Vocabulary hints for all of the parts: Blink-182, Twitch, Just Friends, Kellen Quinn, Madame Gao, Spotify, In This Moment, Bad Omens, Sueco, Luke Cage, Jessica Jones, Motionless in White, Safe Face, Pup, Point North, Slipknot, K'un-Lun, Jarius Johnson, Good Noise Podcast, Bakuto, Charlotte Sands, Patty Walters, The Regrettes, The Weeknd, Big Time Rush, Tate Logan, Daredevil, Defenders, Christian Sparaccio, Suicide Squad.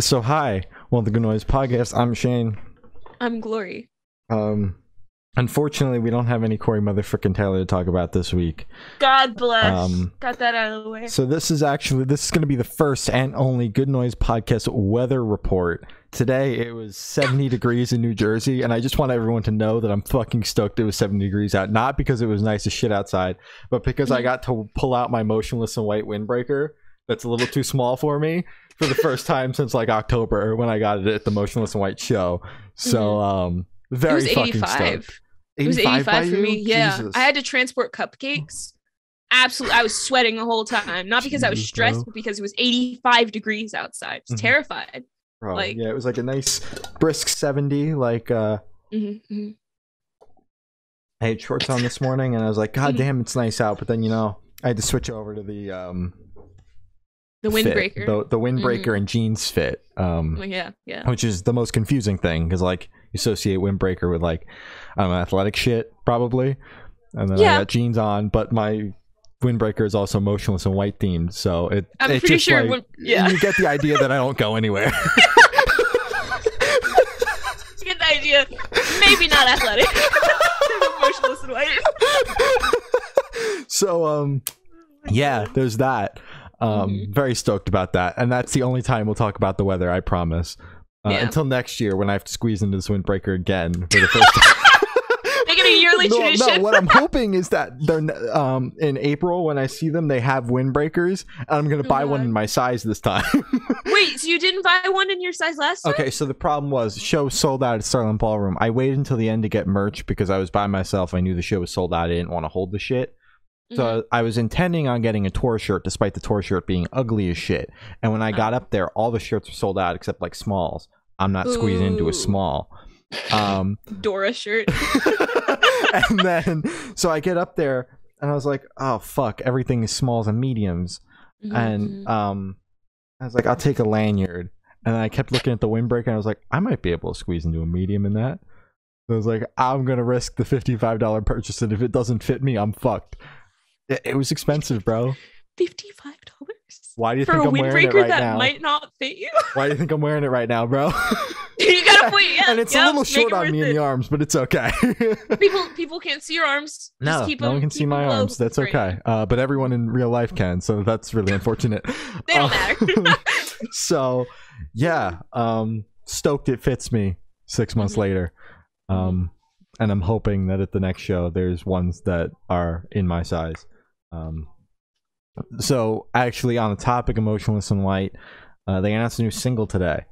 So hi, welcome to the Good Noise Podcast. I'm Shane. I'm Glory. Unfortunately, we don't have any Cory motherfucking Taylor to talk about this week. God bless. Got that out of the way. So this is going to be the first and only Good Noise Podcast weather report. Today it was 70 degrees in New Jersey, and I just want everyone to know that I'm fucking stoked it was 70 degrees out. Not because it was nice as shit outside, but because I got to pull out my Motionless in White windbreaker. That's a little too small for me for the first time since like October when I got it at the Motionless in White show. So very fucking stoked. It was 85 for me. Yeah. Jesus. I had to transport cupcakes. Absolutely. I was sweating the whole time. Not because I was stressed, but because it was 85 degrees outside. I was terrified. Bro, like, yeah, it was like a nice brisk 70, like I had shorts on this morning and I was like, God damn, it's nice out, but then you know, I had to switch over to the windbreaker and jeans fit, which is the most confusing thing because like you associate windbreaker with like athletic shit probably, and then I got jeans on, but my windbreaker is also Motionless and White themed, so you get the idea that I don't go anywhere. You get the idea, maybe not athletic. Motionless and White. So yeah, there's that. Very stoked about that, and that's the only time we'll talk about the weather, I promise. Until next year when I have to squeeze into this windbreaker again for the first time. Make it a yearly tradition. No, what I'm hoping is that they're in April when I see them, they have windbreakers, and I'm gonna buy one in my size this time. Wait, so you didn't buy one in your size last time? Okay, so the problem was the show sold out at Starland Ballroom. I waited until the end to get merch because I was by myself. I knew the show was sold out. I didn't want to hold the shit. So I was intending on getting a tour shirt, despite the tour shirt being ugly as shit. And when I got up there, all the shirts were sold out except like smalls. I'm not squeezing into a small. Dora shirt. And then, so I get up there and I was like, oh fuck, everything is smalls and mediums. And I was like, I'll take a lanyard. And I kept looking at the windbreaker and I was like, I might be able to squeeze into a medium in that. So I was like, I'm going to risk the $55 purchase, and if it doesn't fit me, I'm fucked. It was expensive, bro. $55. Why do you think I'm wearing it right now? For a windbreaker that might not fit you. Why do you think I'm wearing it right now, bro? You gotta put it. And it's a little short on me in the arms, but it's okay. People can't see your arms. No, no one can see my arms. That's okay. But everyone in real life can, so that's really unfortunate. They don't matter. So, yeah, stoked it fits me 6 months later. And I'm hoping that at the next show there's ones that are in my size. So actually on the topic of Motionless in White, they announced a new single today.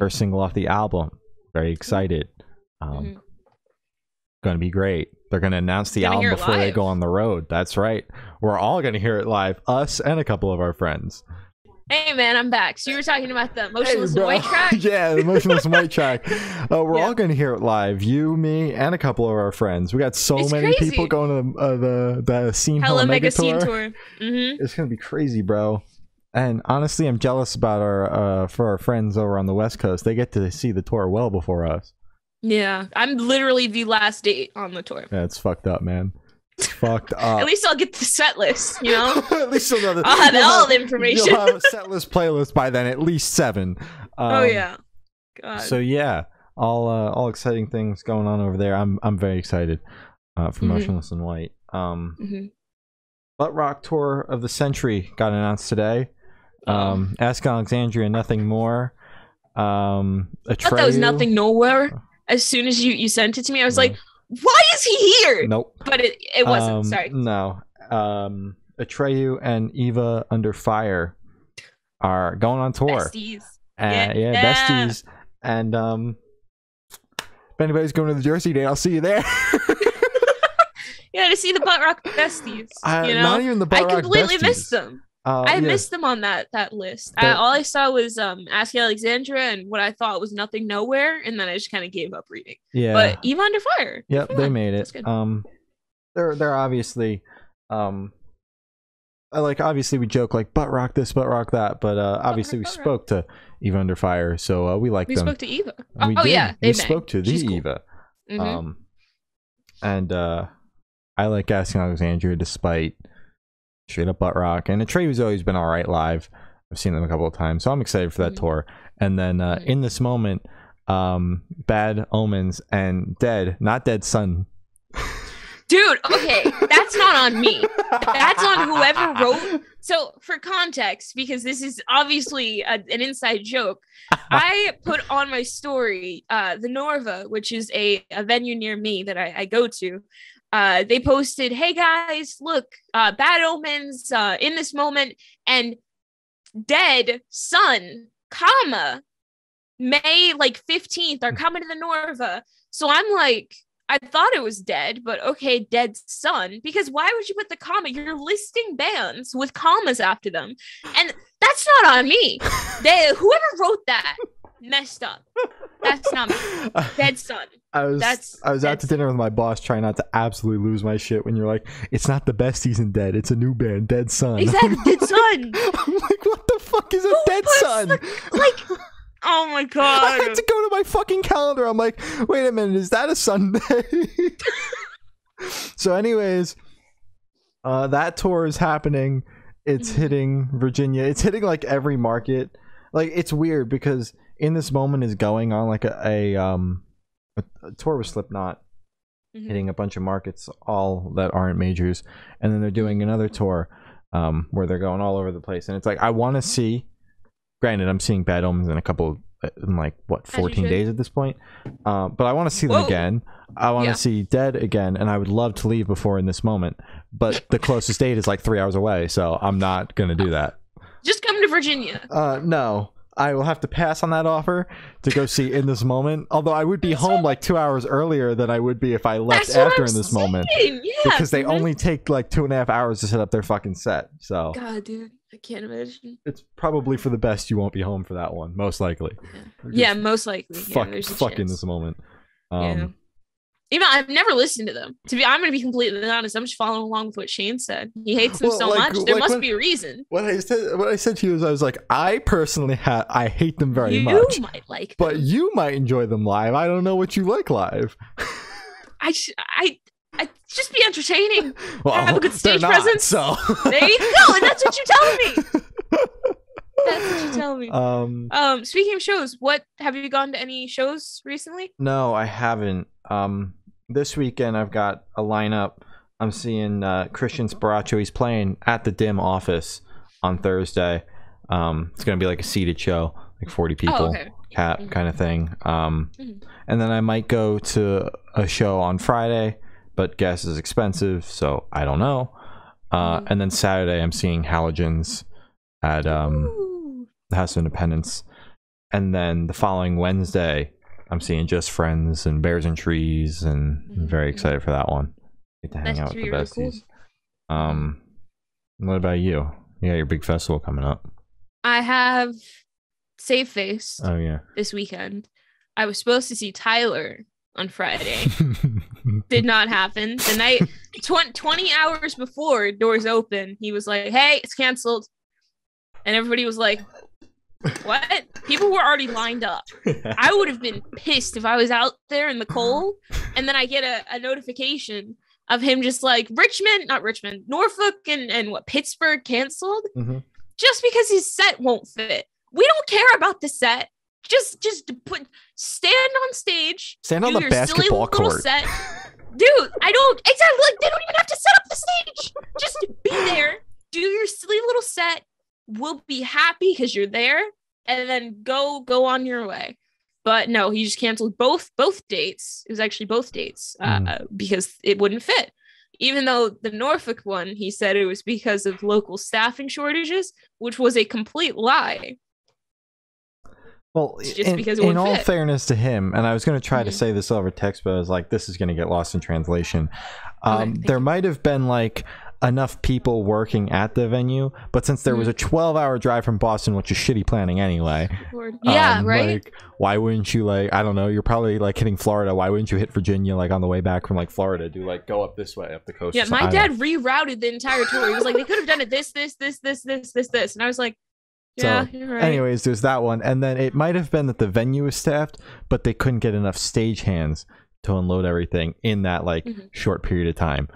First single off the album. Very excited. Gonna be great. They're gonna announce the album before they go on the road. That's right. We're all gonna hear it live, us and a couple of our friends. Hey man, I'm back. So you were talking about the Motionless in White track? Yeah, the Motionless in White track. We're all going to hear it live. You, me, and a couple of our friends. We got so many people going to the Hella Mega Scene Tour. It's going to be crazy, bro. And honestly, I'm jealous about our friends over on the West Coast. They get to see the tour well before us. Yeah, I'm literally the last date on the tour. Yeah, it's fucked up, man. Fucked up. At least I'll get the set list, you know. At least I'll have all the information. You'll have a set list playlist by then, at least 7. Oh yeah. God. So yeah, all exciting things going on over there. I'm very excited for Motionless in White. Butt Rock Tour of the Century got announced today. Asking Alexandria, Nothing More. Atreyu. I thought that was Nothing Nowhere. As soon as you sent it to me, I was like, why is he here? Nope. But it wasn't. Sorry. No. Atreyu and Eva Under Fire are going on tour. Besties. Yeah, besties. And if anybody's going to the Jersey Day, I'll see you there. Yeah, to see the Butt Rock besties. You know? Not even the Butt Rock besties. I completely missed them. I missed them on that list. All I saw was Asking Alexandria and what I thought was Nothing Nowhere, and then I just kind of gave up reading. Yeah, but Eva Under Fire. Yep, they made it. They're obviously, obviously we joke like butt rock this, butt rock that, but obviously we spoke to Eva Under Fire, so we like them. We spoke to Eva. We spoke to the Eva. Cool. I like Asking Alexandria despite straight up butt rock, and Atreyu has always been all right live. I've seen them a couple of times, so I'm excited for that tour. And then In This Moment, Bad Omens, and Dead, not Dead Sun. Dude, okay, that's not on me. That's on whoever wrote. So for context, because this is obviously an inside joke, I put on my story, the Norva, which is a venue near me that I go to. They posted, hey guys, look, Bad Omens, In This Moment, and Dead Sun, comma, May like 15th are coming to the Norva. So I'm like, I thought it was Dead, but okay, Dead Sun, because why would you put the comma? You're listing bands with commas after them, and that's not on me. Whoever wrote that messed up. That's not me. Dead Sun. I was out to dinner with my boss, trying not to absolutely lose my shit when you're like, it's not the Besties in Dead, it's a new band, Dead Sun. Exactly, Dead Sun. I'm like, what the fuck is a Dead Sun? Like. Oh my god! I had to go to my fucking calendar. I'm like, wait a minute, is that a Sunday? So, anyways, that tour is happening. It's hitting Virginia. It's hitting like every market. Like, it's weird because In This Moment is going on like a tour with Slipknot, hitting a bunch of markets, all that aren't majors, and then they're doing another tour where they're going all over the place. And it's like, I want to see. Granted, I'm seeing Bad Omens in like what, 14 days at this point, but I want to see them again. I want to see Dead again, and I would love to leave before In This Moment, but the closest date is like 3 hours away, so I'm not gonna do that. Just come to Virginia. No, I will have to pass on that offer to go see In This Moment. Although I would be home like 2 hours earlier than I would be if I left after In This Moment, because they only take like 2.5 hours to set up their fucking set. So god, dude. I can't imagine. It's probably for the best you won't be home for that one, most likely. Yeah, most likely. Fuck In This Moment. Even I've never listened to them. I'm gonna be completely honest. I'm just following along with what Shane said. He hates them so much. There must be a reason. What I said to you is, I was like, I personally I hate them very much. You might like them, but you might enjoy them live. I don't know what you like live. I just be entertaining. Well, have a good stage presence. So there you go, and that's what you tell me. That's what you tell me. Speaking of shows, what have you gone to any shows recently? No, I haven't. This weekend I've got a lineup. I'm seeing Christian Sparaccio. He's playing at the Dim Office on Thursday. It's gonna be like a seated show, like 40 people. Oh, okay. Cap kind of thing. And then I might go to a show on Friday. But gas is expensive, so I don't know. And then Saturday, I'm seeing Halogens at the House of Independence. And then the following Wednesday, I'm seeing Just Friends and Bears and Trees, and I'm very excited for that one. Get to hang out with the besties. Really cool. What about you? You got your big festival coming up. I have Save Face this weekend. I was supposed to see Tyler on Friday. Did not happen. The night 20 hours before doors open, he was like, hey, it's canceled, and everybody was like, what? People were already lined up. I would have been pissed if I was out there in the cold, and then I get a notification of him just like, Norfolk and what, Pittsburgh canceled just because his set won't fit. We don't care about the set. Just stand on stage. Stand on the basketball court. Set. Dude, exactly. Like, they don't even have to set up the stage. Just be there. Do your silly little set. We'll be happy because you're there, and then go on your way. But no, he just canceled both dates. It was actually both dates because it wouldn't fit. Even though the Norfolk one, he said it was because of local staffing shortages, which was a complete lie. Well, in all fairness to him, and I was going to try to say this over text, but I was like, this is going to get lost in translation. There might have been like enough people working at the venue, but since there was a 12-hour drive from Boston, which is shitty planning anyway. Right? Like, why wouldn't you, like, I don't know, you're probably like hitting Florida. Why wouldn't you hit Virginia like on the way back from like Florida? Do like go up this way, up the coast. Yeah, my dad rerouted the entire tour. He was like, they could have done it this. And I was like, yeah, so, you're right. Anyways, there's that one, and then it might have been that the venue was staffed, but they couldn't get enough stage hands to unload everything in that like short period of time.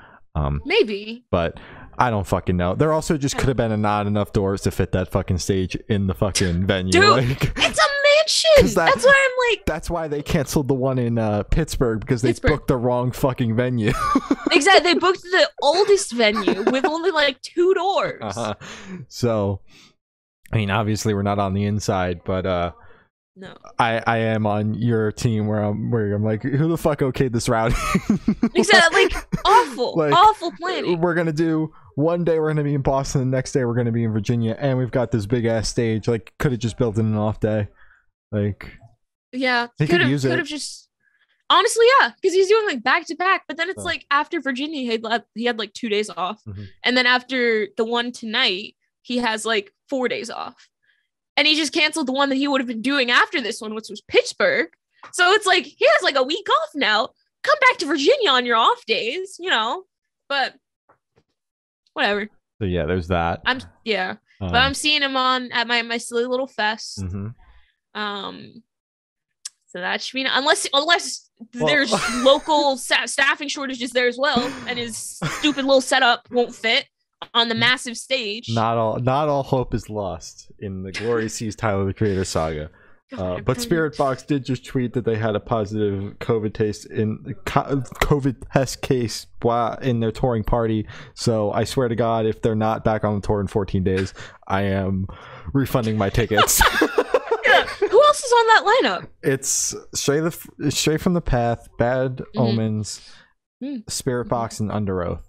Maybe. But I don't fucking know. There also just could have been not enough doors to fit that fucking stage in the fucking venue. Dude, like, it's a mansion. That's why I'm like. That's why they canceled the one in Pittsburgh, because they booked the wrong fucking venue. Exactly. They booked the oldest venue with only like 2 doors. Uh-huh. So, I mean, obviously we're not on the inside, but no, I am on your team where I'm like, who the fuck okayed this route? Exactly. Like, awful, like, awful planning. We're gonna do. One day we're going to be in Boston, the next day we're going to be in Virginia, and we've got this big-ass stage. Like, could have just built in an off day. Like, yeah, he could use it. Could have just... Honestly, yeah, because he's doing, like, back-to-back, but then it's, like, after Virginia, he had, like, 2 days off. Mm-hmm. And then after the one tonight, he has, like, 4 days off. And he just canceled the one that he would have been doing after this one, which was Pittsburgh. So it's, like, he has, like, a week off now. Come back to Virginia on your off days, you know? But... whatever. So yeah, there's that. But I'm seeing him at my silly little fest. Mm-hmm. So that should be unless there's local staffing shortages there as well, and his stupid little setup won't fit on the massive stage. Not all hope is lost in the glory sees Tyler the Creator saga. But Spirit Box did just tweet that they had a positive COVID test case in their touring party. So I swear to God, if they're not back on the tour in 14 days, I am refunding my tickets. Yeah. Who else is on that lineup? It's Stray from the Path, Bad Omens, Spirit Box, and Under Oath.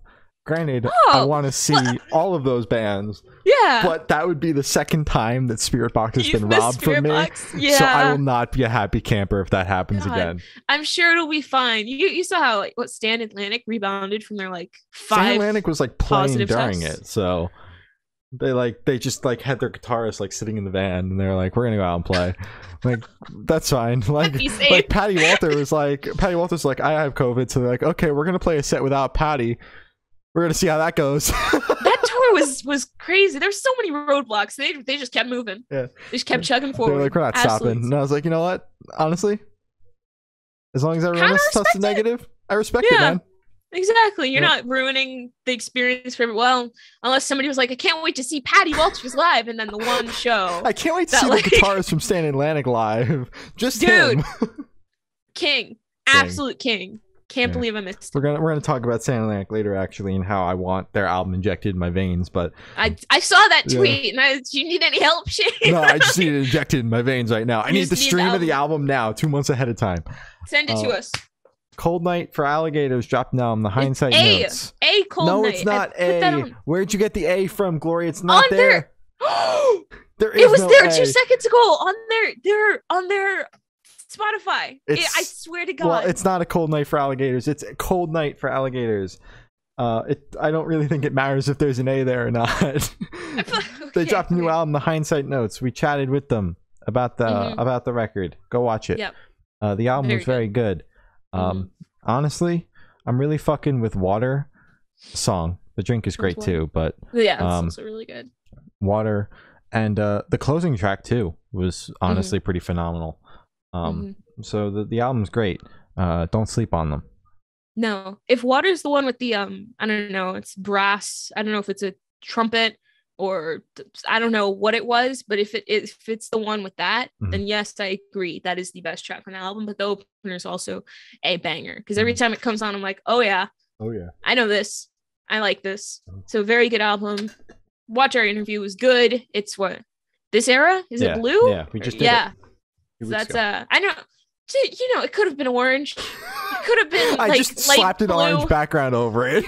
Granted, I want to see all of those bands. Yeah. But that would be the second time that Spirit Box has been robbed from me. Yeah. So I will not be a happy camper if that happens again. I'm sure it'll be fine. You saw how Stand Atlantic rebounded from their like 5. Stand Atlantic was like playing during it, so they just had their guitarist like sitting in the van, and they're like, we're gonna go out and play. Like, that's fine. Like Patty Walters was like, I have COVID, so they're like, okay, we're gonna play a set without Patty. We're gonna see how that goes. That tour was crazy. There's so many roadblocks. They just kept moving. Yeah. They just kept chugging forward. They're like, we're not stopping. And I was like, you know what? Honestly, as long as everyone else tests negative, I respect it, man. Exactly. You're not ruining the experience for everyone. Well, unless somebody was like, I can't wait to see Patty Walters live, and then the one show. I can't wait to see the guitarist from Stand Atlantic live. Just him. King. Absolute king. Can't believe I missed. We're gonna talk about Stand Atlantic later, actually, and how I want their album injected in my veins. But I saw that tweet, and do you need any help, Shane? No, I just need it injected in my veins right now. I need the stream of the album now, 2 months ahead of time. Send it to us. Cold Night for Alligators dropped now on the Hindsight Notes. A Cold Night. No, it's not A. Where'd you get the A from, Glory? It's not there. There is. It was there 2 seconds ago on their Spotify. I swear to God. Well, it's not A Cold Night for Alligators. It's A Cold Night for Alligators. I don't really think it matters if there's an A there or not. They dropped a new album, The Hindsight Notes. We chatted with them about the record. Go watch it. Yep. The album was very good. Honestly, I'm really fucking with Water song. The drink is great too, but yeah, it's also really good. Water and the closing track too was honestly pretty phenomenal. So the album's great. Don't sleep on them. No, if Water's the one with the I don't know, it's brass. I don't know if it's a trumpet or I don't know what it was, but if it's the one with that, then yes, I agree. That is the best track on the album. But the opener is also a banger because every time it comes on, I'm like, oh yeah, I know this. I like this. So very good album. Watch Our Interview was good. It's what this era is it blue? Yeah, we just did it. So that's I know, dude, you know, it could have been orange. It could have been like I just slapped an orange background over it.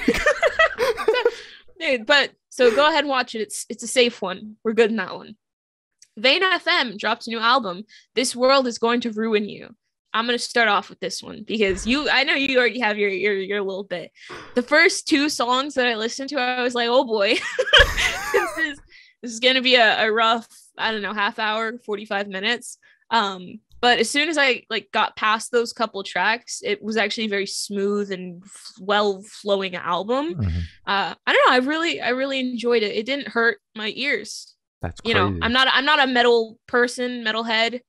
Dude, but so go ahead and watch it. It's a safe one. We're good in that one. Vane FM drops a new album. This World Is Going to Ruin You. I'm gonna start off with this one because I know you already have your little bit. The first 2 songs that I listened to, I was like, oh boy, this is gonna be a rough, I don't know, half hour, 45 minutes. But as soon as I got past those couple tracks, it was actually a very smooth and well flowing album. I don't know, I really enjoyed it. It didn't hurt my ears. That's crazy. You know, I'm not a metal person, metalhead.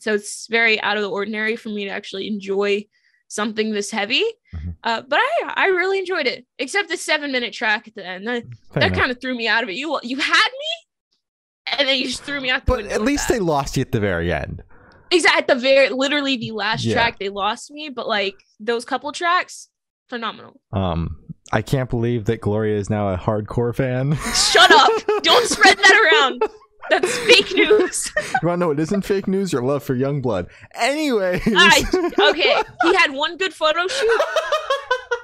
So it's very out of the ordinary for me to actually enjoy something this heavy. Mm-hmm. But I really enjoyed it, except the 7-minute track at the end. That kind of threw me out of it. You had me, and then you just threw me out. But at least they lost you at the very end. Exactly, at the very, literally the last track, they lost me. But like those couple tracks, phenomenal. I can't believe that Gloria is now a hardcore fan. Shut up! Don't spread that around. That's fake news. You want to know what isn't fake news? Your love for Youngblood. Anyways. Okay. He had one good photo shoot.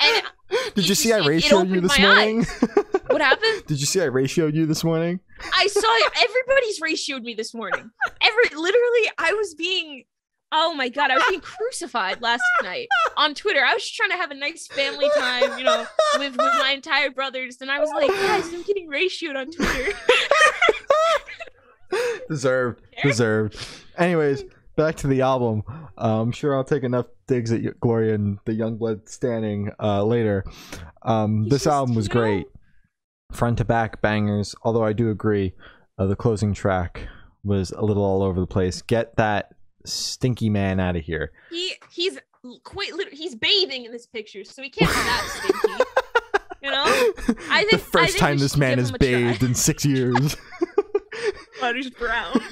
And did you see I ratioed you this morning? What happened? Did you see I ratioed you this morning? I saw it. Everybody's ratioed me this morning. Literally, I was being... Oh my God, I was being crucified last night on Twitter. I was just trying to have a nice family time, you know, with my entire brothers. And I was like, guys, I'm getting ratioed on Twitter. Deserved. Anyways, back to the album. I'm sure I'll take enough digs at Gloria and the Youngblood standing later. This album was great. Front to back bangers. Although I do agree, the closing track was a little all over the place. Get that stinky man out of here. He's quite literally, he's bathing in this picture, so he can't be that stinky. You know, I think the first time this man has bathed in 6 years. But he's brown.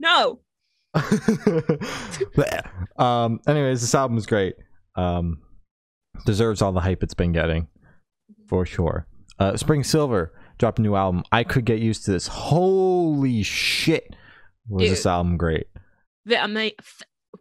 No. Anyways, this album is great. Deserves all the hype it's been getting, for sure. Spring Silver dropped a new album. I could get used to this. Holy shit, was this album great.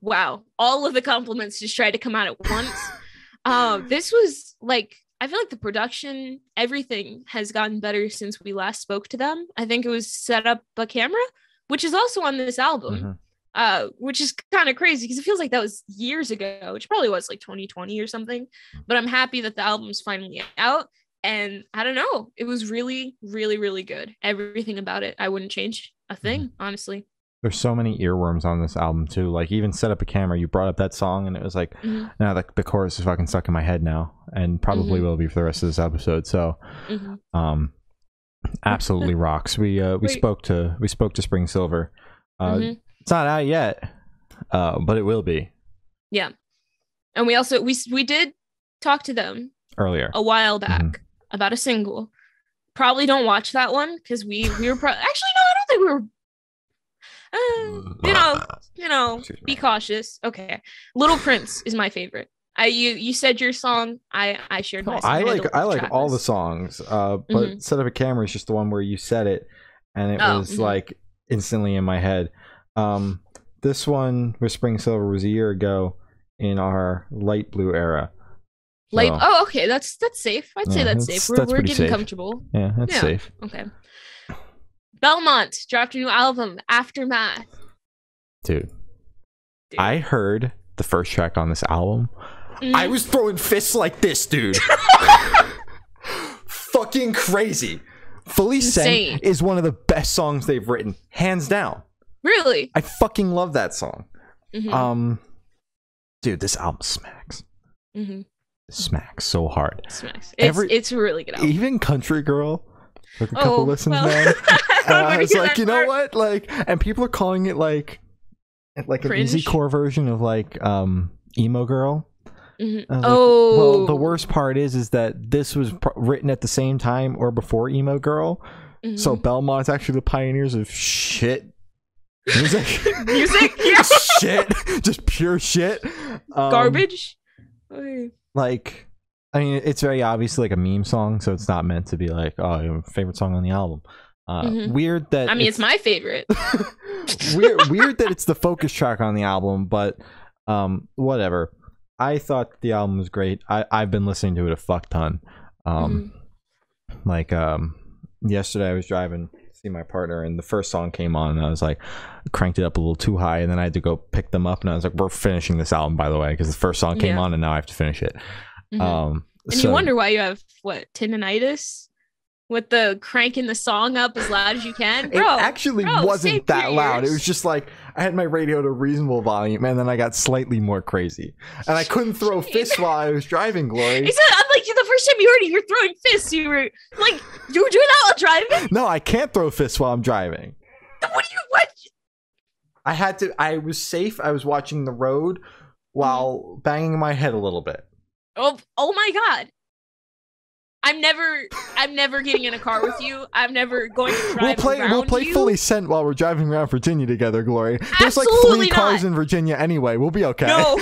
Wow, all of the compliments just tried to come out at once. This was like, I feel like the production, everything has gotten better since we last spoke to them. I think it was Set Up a Camera, which is also on this album, mm-hmm. Which is kind of crazy because it feels like that was years ago, which probably was like 2020 or something. But I'm happy that the album's finally out. And I don't know, it was really, really, really good. Everything about it, I wouldn't change a thing, honestly. There's so many earworms on this album too. Like even Set Up a Camera, you brought up that song and it was like, mm-hmm. Now the chorus is fucking stuck in my head now, and probably mm-hmm. will be for the rest of this episode. So, mm-hmm. Absolutely rocks. We spoke to Spring Silver. Mm-hmm. It's not out yet, but it will be. Yeah, and we also we did talk to them earlier a while back mm-hmm. about a single. Probably don't watch that one because we were actually no, I don't think we were. You know, be cautious. Okay. Little Prince is my favorite. You said your song. I shared my song. I like all the songs. But mm-hmm. Set Up a Camera is just the one where you said it, and it was mm-hmm. like instantly in my head. This one with Spring Silver was a year ago in our light blue era. So, okay. That's safe. I'd say that's safe. We're getting safe. Comfortable. Yeah, that's safe. Okay. Belmont dropped a new album, Aftermath. Dude, I heard the first track on this album. I was throwing fists like this, dude. Fucking crazy. Fully Sent is one of the best songs they've written, hands down. Really? I fucking love that song. Mm-hmm. Dude, this album smacks. Mm-hmm. Smacks so hard. Smacks. It's a really good album. Even Country Girl. Like a couple listens now. I was like, you know what? Like, and people are calling it like an easy core version of like Emo Girl. Mm-hmm. Well, the worst part is that this was written at the same time or before Emo Girl. Mm-hmm. So Belmont's actually the pioneers of shit music. Music, yeah. Shit, just pure shit. Garbage. Like. I mean, it's very obviously like a meme song, so it's not meant to be like, oh, your favorite song on the album. Mm-hmm. Weird that... I mean, it's my favorite. weird that it's the focus track on the album, but whatever. I thought the album was great. I've been listening to it a fuck ton. Mm-hmm. Like, yesterday I was driving to see my partner, and the first song came on, and I was like, cranked it up a little too high, and then I had to go pick them up, and I was like, we're finishing this album, by the way, because the first song came on, and now I have to finish it. Mm-hmm. You wonder why you have tendinitis with the cranking the song up as loud as you can. It wasn't that loud. It was just like I had my radio at a reasonable volume, and then I got slightly more crazy, and I couldn't throw fists while I was driving, Glory. I'm like, the first time you heard it, you're throwing fists. You were like, you were doing that while driving. No, I can't throw fists while I'm driving. What? I was safe. I was watching the road. while banging my head a little bit. Oh my God. I'm never getting in a car with you. I'm never going to drive around you. We'll play Fully Sent while we're driving around Virginia together, Glory. There's Absolutely like three not. Cars in Virginia anyway. We'll be okay. No.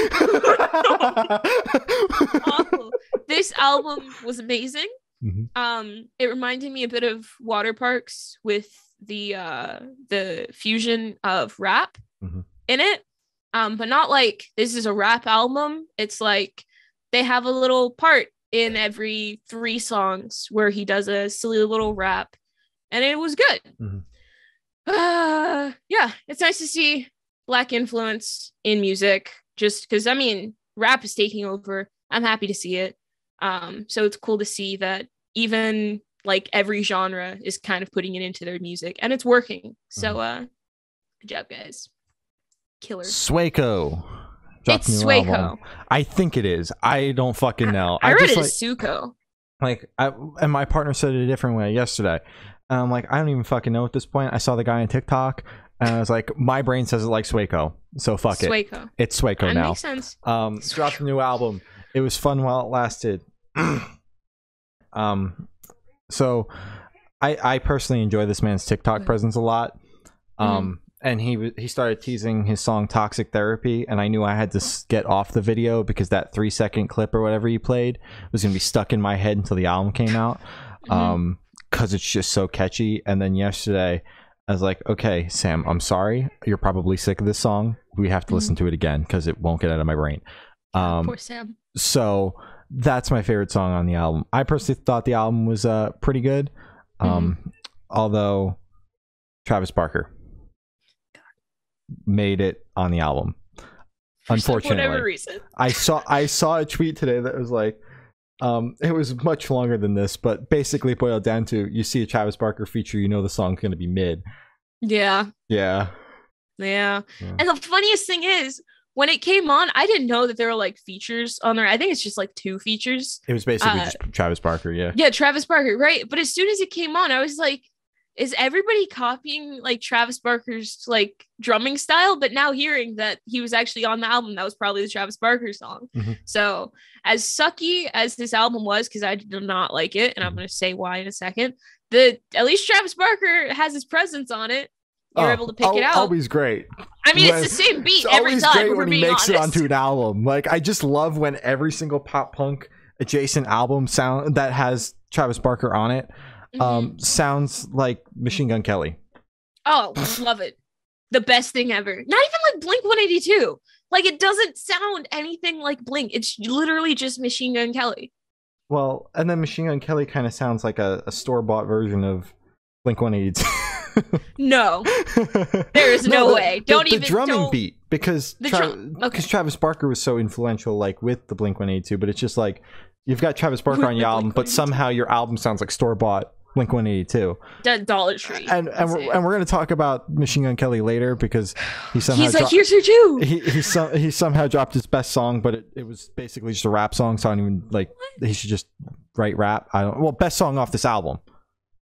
Awful. This album was amazing. Mm-hmm. It reminded me a bit of Water Parks with the fusion of rap mm-hmm. in it. But not like this is a rap album. It's like they have a little part in every three songs where he does a silly little rap, and it was good. Mm-hmm. Yeah, it's nice to see Black influence in music, just because, I mean, rap is taking over. I'm happy to see it. So it's cool to see that even like every genre is kind of putting it into their music, and it's working. Mm-hmm. So good job, guys. Killer. Sueco. It's Sueco. I think it is. I don't fucking know. I read just, it as like, Sueco. Like, and my partner said it a different way yesterday. And I'm like, I don't even fucking know at this point. I saw the guy on TikTok, and I was like, my brain says it like Sueco, so fuck Sueco. It. It's Sueco that now. Makes sense. Dropped a new album. It was fun while it lasted. So I personally enjoy this man's TikTok presence a lot. And he started teasing his song Toxic Therapy, and I knew I had to get off the video because that 3-second clip or whatever he played was going to be stuck in my head until the album came out, because it's just so catchy. And then yesterday, I was like, okay, Sam, I'm sorry. You're probably sick of this song. We have to listen to it again because it won't get out of my brain. Poor Sam. So that's my favorite song on the album. I personally thought the album was pretty good, although Travis Barker made it on the album, unfortunately, for whatever reason. I saw a tweet today that was like, it was much longer than this, but basically boiled down to, you see a Travis Barker feature, you know the song's gonna be mid. Yeah. And the funniest thing is, when it came on, I didn't know that there were like features on there. I think it's just like 2 features. It was basically just Travis Barker. Yeah Travis Barker, right? But as soon as it came on, I was like, is everybody copying like Travis Barker's like drumming style? But now hearing that he was actually on the album, that was probably the Travis Barker song. Mm-hmm. So as sucky as this album was, because I did not like it, and I'm going to say why in a second, at least Travis Barker has his presence on it. You're able to pick it out. Always great. I mean, it's the same beat every time. It's always great when he makes it onto an album. Like, I just love when every single pop punk adjacent album sound that has Travis Barker on it sounds like Machine Gun Kelly. Oh, love it. The best thing ever. Not even like Blink-182. Like, it doesn't sound anything like Blink. It's literally just Machine Gun Kelly. Well, and then Machine Gun Kelly kind of sounds like a store-bought version of Blink-182. No. There is no way. The drumming beat, because Travis Barker was so influential, like, with the Blink-182, but it's just like, you've got Travis Barker on your album, but somehow your album sounds like store-bought Blink-182. Dollar Tree. And we're going to talk about Machine Gun Kelly later, because he's like, here's her too. He somehow dropped his best song, but it was basically just a rap song, so I don't even, like, he should just write rap. Best song off this album.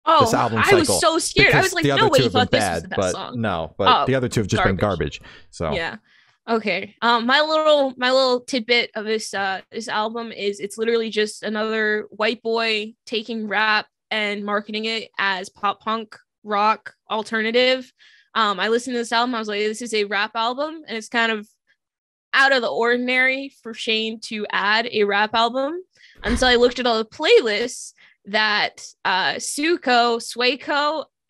Oh, this album cycle, I was so scared. I was like, no way you thought this was the best song. No, but the other two have just been garbage. So yeah. Okay. My little tidbit of this album is, it's literally just another white boy taking rap and marketing it as pop punk, rock, alternative. I listened to this album, I was like, this is a rap album, and it's kind of out of the ordinary for Shane to add a rap album, until I looked at all the playlists that Sueco,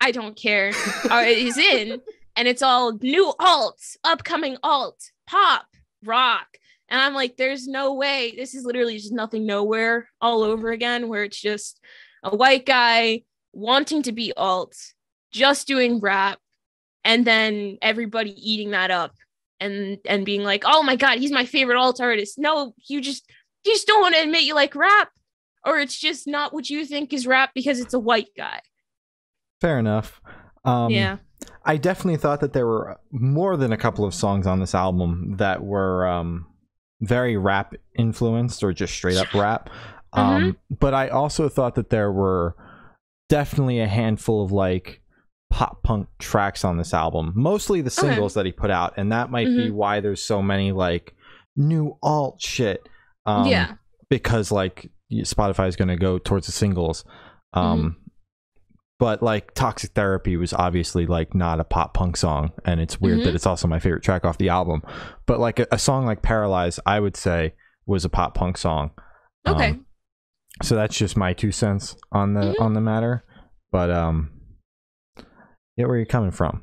I don't care, is in. And it's all new alt, upcoming alt, pop, rock. And I'm like, there's no way. This is literally just Nothing Nowhere all over again, where it's just a white guy wanting to be alt, just doing rap, and then everybody eating that up and being like, oh my God, he's my favorite alt artist. No, you just don't want to admit you like rap, or it's just not what you think is rap because it's a white guy. Fair enough. Yeah. I definitely thought that there were more than a couple of songs on this album that were very rap influenced, or just straight up rap. But I also thought that there were definitely a handful of like pop punk tracks on this album, mostly the singles that he put out. And that might be why there's so many like new alt shit. Yeah. Because like Spotify is going to go towards the singles. But like Toxic Therapy was obviously like not a pop punk song, and it's weird that it's also my favorite track off the album. But like a song like Paralyzed, I would say was a pop punk song. Okay. So that's just my 2 cents on the on the matter. But yeah, where you're coming from.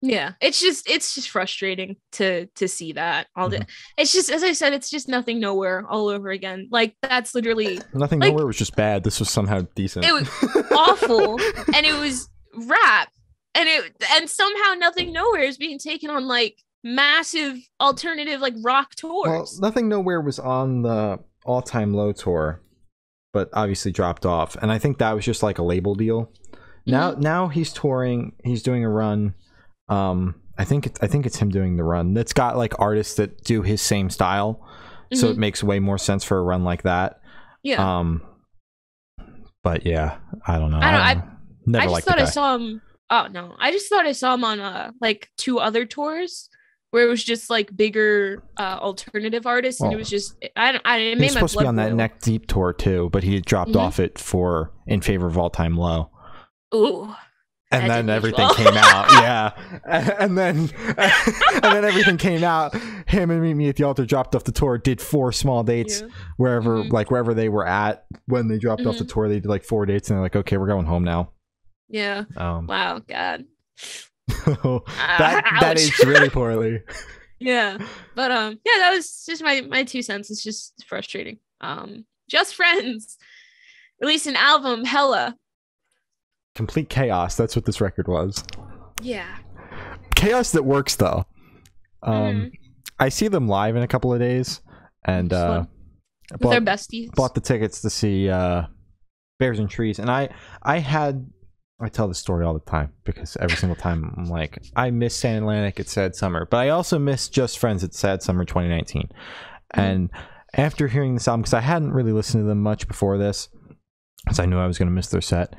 Yeah, it's just frustrating to see that all the it's just, as I said, it's just Nothing Nowhere all over again. Like, that's literally Nothing Nowhere was just bad. This was somehow decent. It was awful, and it was rap, and somehow Nothing Nowhere is being taken on like massive alternative like rock tours. Well, Nothing Nowhere was on the All Time Low tour, but obviously dropped off, and I think that was just like a label deal. Now he's touring. He's doing a run. I think it's him doing the run that's got like artists that do his same style, so it makes way more sense for a run like that. Yeah. But yeah, I don't know. I just thought I saw him. Oh no, I just thought I saw him on like 2 other tours where it was just like bigger alternative artists, and it was just it made my blood boil. He was supposed to be on that Neck Deep tour too, but he dropped off it for in favor of All Time Low. Ooh. And then everything came out, and then everything came out. Him and Meet Me at the Altar dropped off the tour, did 4 small dates wherever, like wherever they were at when they dropped off the tour. They did like 4 dates, and they're like, okay, we're going home now. Yeah. Wow. God. that aged really poorly. Yeah, but yeah, that was just my 2 cents. It's just frustrating. Just Friends released an album, Hella. Complete chaos. That's what this record was. Yeah, chaos that works though. I see them live in a couple of days, and with their besties. Bought the tickets to see Bears and Trees, and I tell this story all the time because every single time I'm like, I miss Stand Atlantic at Sad Summer, but I also miss Just Friends at Sad Summer 2019. And after hearing this album, because I hadn't really listened to them much before this, because I knew I was going to miss their set.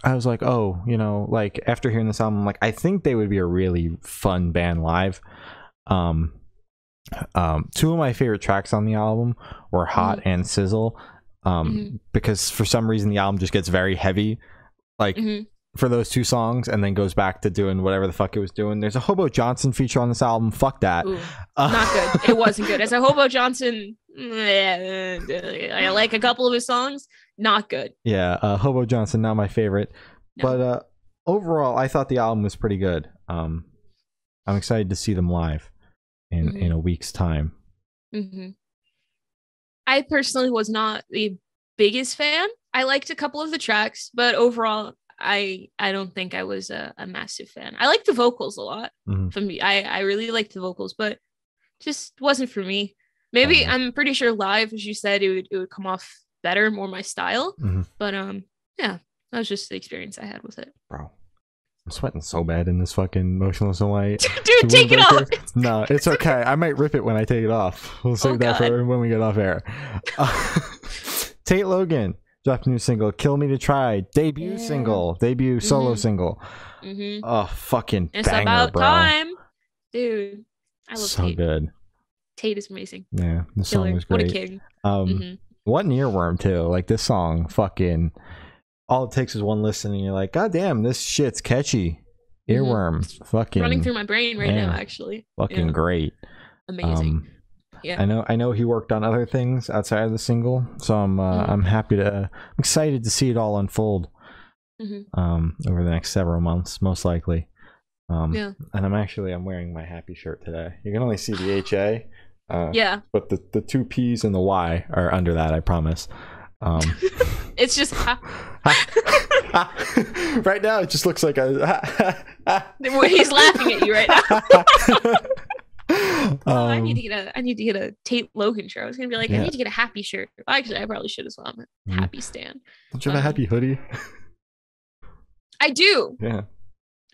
I was like, oh, you know, like after hearing this album, like I think they would be a really fun band live. 2 of my favorite tracks on the album were Hot and Sizzle, because for some reason the album just gets very heavy, like for those 2 songs, and then goes back to doing whatever the fuck it was doing. There's a Hobo Johnson feature on this album. Fuck that. Ooh, not good. It wasn't good. As a Hobo Johnson, I like a couple of his songs. Not good. Yeah, Hobo Johnson, not my favorite. No. But overall, I thought the album was pretty good. I'm excited to see them live in a week's time. I personally was not the biggest fan. I liked a couple of the tracks, but overall, I don't think I was a massive fan. I like the vocals a lot. For me, I really liked the vocals, but just wasn't for me. Maybe I'm pretty sure live, as you said, it would come off better, more my style. But yeah, that was just the experience I had with it. Bro, I'm sweating so bad in this fucking Motionless in White. Dude, take it off. No, it's okay. I might rip it when I take it off. We'll save that for when we get off air. Tate Logan dropped a new single, Kill Me to Try. Debut solo single. Oh, fucking it's banger, about bro. Time, dude. I love so Tate. Good. Tate is amazing. Yeah, the song was great. What a king. One earworm too. Like this song, fucking all it takes is 1 listen and you're like, god damn, this shit's catchy. Earworm. Fucking running through my brain right now, actually. Fucking great. Amazing. Yeah. I know he worked on other things outside of the single, so I'm excited to see it all unfold over the next several months, most likely. And I'm wearing my happy shirt today. You can only see the HA. But the 2 P's and the Y are under that, I promise. It's just right now it just looks like a he's laughing at you right now. Oh, I need to get a Tate Logan shirt. I was gonna be like, I need to get a happy shirt. Actually, I probably should as well. I'm a happy stan. Don't you have a happy hoodie? I do. Yeah,